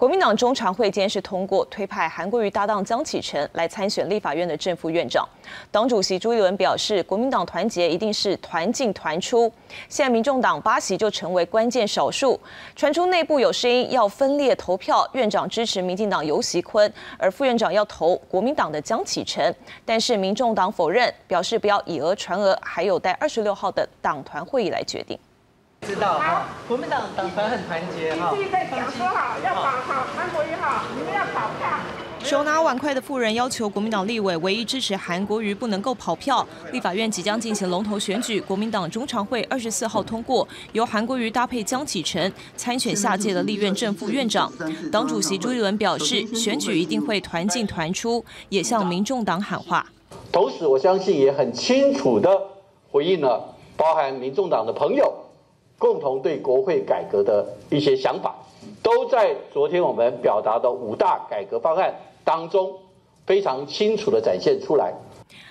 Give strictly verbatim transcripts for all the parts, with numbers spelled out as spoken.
国民党中常会今天是通过推派韩国瑜搭档江启臣来参选立法院的正副院长。党主席朱立伦表示，国民党团结一定是团进团出。现在民众党八席就成为关键少数，传出内部有声音要分裂投票，院长支持民进党游锡堃，而副院长要投国民党的江启臣。但是民众党否认，表示不要以讹传讹，还有待二十六号的党团会议来决定。 知道哈，国民党党团很团结哈。你自己在讲说好，要保好韩国瑜好，你们要保票。手拿碗筷的妇人要求国民党立委唯一支持韩国瑜不能够跑票。立法院即将进行龙头选举，国民党中常会二十四号通过由韩国瑜搭配江启臣参选下届的立院正副院长。党主席朱立伦表示，选举一定会团进团出，也向民众党喊话。同时，我相信也很清楚的回应了包含民众党的朋友。 共同对国会改革的一些想法，都在昨天我们表达的五大改革方案当中非常清楚地展现出来。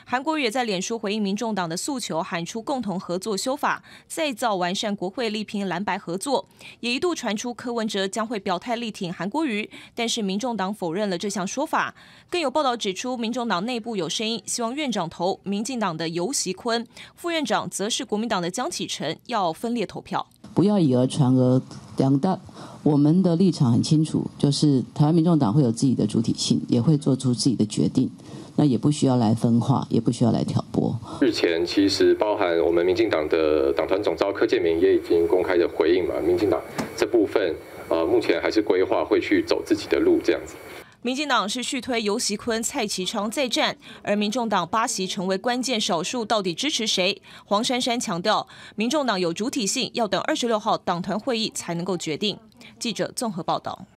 韩国瑜也在脸书回应民众党的诉求，喊出共同合作修法，再造完善国会，力拼蓝白合作。也一度传出柯文哲将会表态力挺韩国瑜，但是民众党否认了这项说法。更有报道指出，民众党内部有声音希望院长投民进党的游锡堃，副院长则是国民党的江启臣，要分裂投票。不要以讹传讹，两大。 我们的立场很清楚，就是台湾民众党会有自己的主体性，也会做出自己的决定，那也不需要来分化，也不需要来挑拨。日前其实包含我们民进党的党团总召柯建铭也已经公开的回应嘛，民进党这部分呃目前还是规划会去走自己的路这样子。 民进党是续推游锡堃、蔡其昌再战，而民众党八席成为关键少数，到底支持谁？黄珊珊强调，民众党有主体性，要等二十六号党团会议才能够决定。记者综合报道。